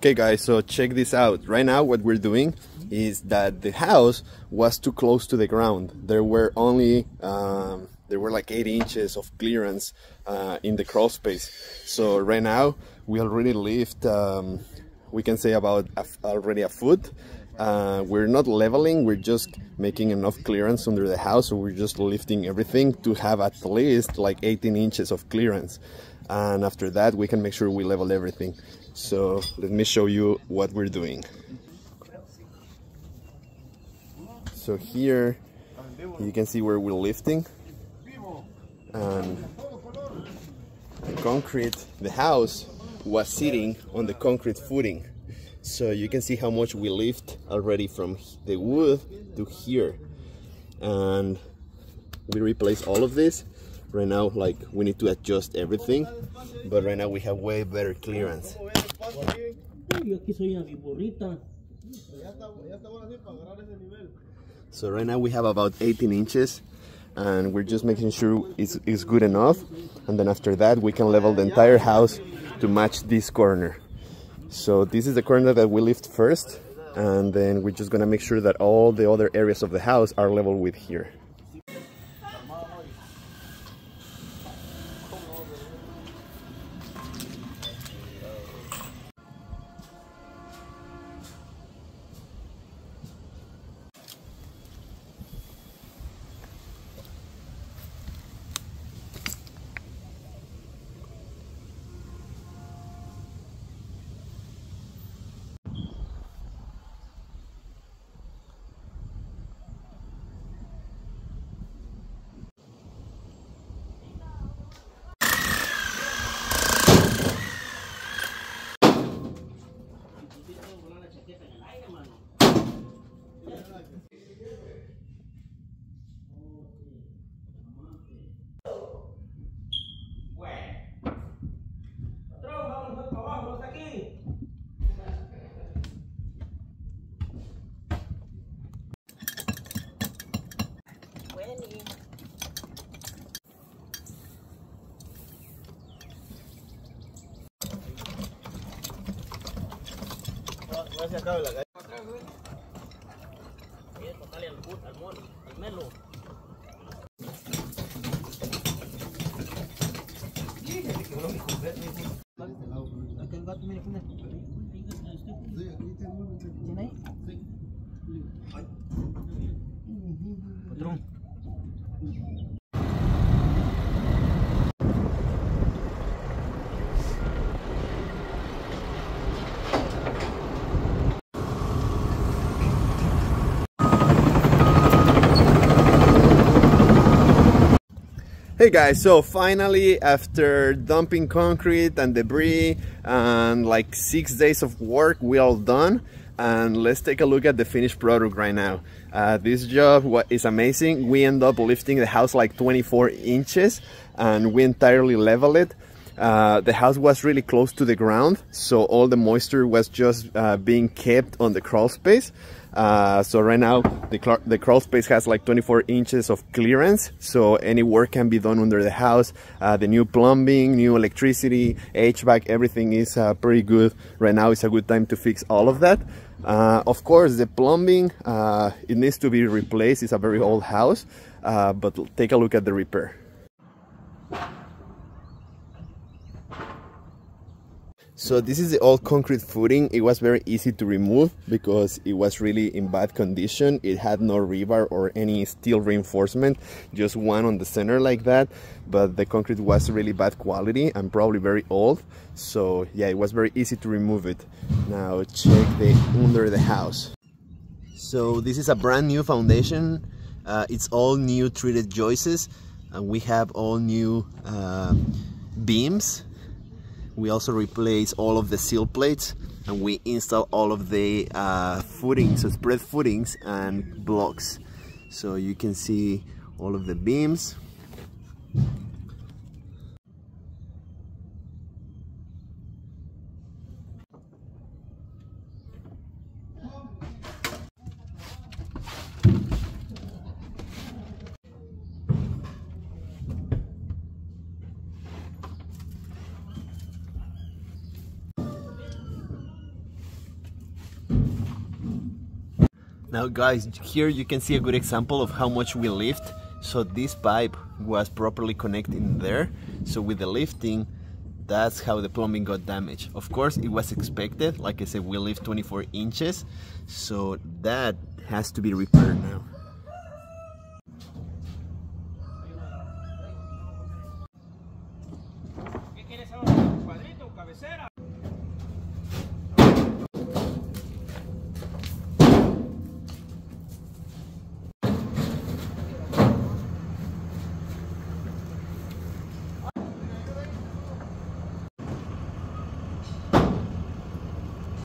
Okay guys, so check this out. Right now what we're doing is that the house was too close to the ground. There were only like 8 inches of clearance in the crawl space. So right now we already left, we can say about already a foot. We're not leveling, we're just making enough clearance under the house, so we're just lifting everything to have at least like 18 inches of clearance. And after that we can make sure we level everything. So let me show you what we're doing. So here you can see where we're lifting, and the concrete, the house was sitting on the concrete footing. So you can see how much we lift already from the wood to here, and we replace all of this. Right now, like, we need to adjust everything, but right now we have way better clearance. So right now we have about 18 inches, and we're just making sure it's good enough. And then after that, we can level the entire house to match this corner. So this is the corner that we lift first, and then we're just gonna make sure that all the other areas of the house are level with here. Hey guys, so finally, after dumping concrete and debris and like 6 days of work, we're all done. And let's take a look at the finished product right now. This job is amazing. We end up lifting the house like 24 inches and we entirely level it. The house was really close to the ground, so all the moisture was just being kept on the crawl space. So right now the crawl space has like 24 inches of clearance, so any work can be done under the house. The new plumbing, new electricity, HVAC, everything is pretty good. Right now is a good time to fix all of that. Of course the plumbing, it needs to be replaced. It's a very old house, but take a look at the repair. So this is the old concrete footing. It was very easy to remove because it was really in bad condition. It had no rebar or any steel reinforcement, just one on the center like that. But the concrete was really bad quality and probably very old. So yeah, it was very easy to remove it. Now check the under the house. So this is a brand new foundation. It's all new treated joists, and we have all new beams. We also replace all of the seal plates, and we install all of the footings, so spread footings and blocks. So you can see all of the beams. Now guys, here you can see a good example of how much we lift. So this pipe was properly connected in there. So with the lifting, that's how the plumbing got damaged. Of course, it was expected. Like I said, we lift 24 inches. So that has to be repaired now.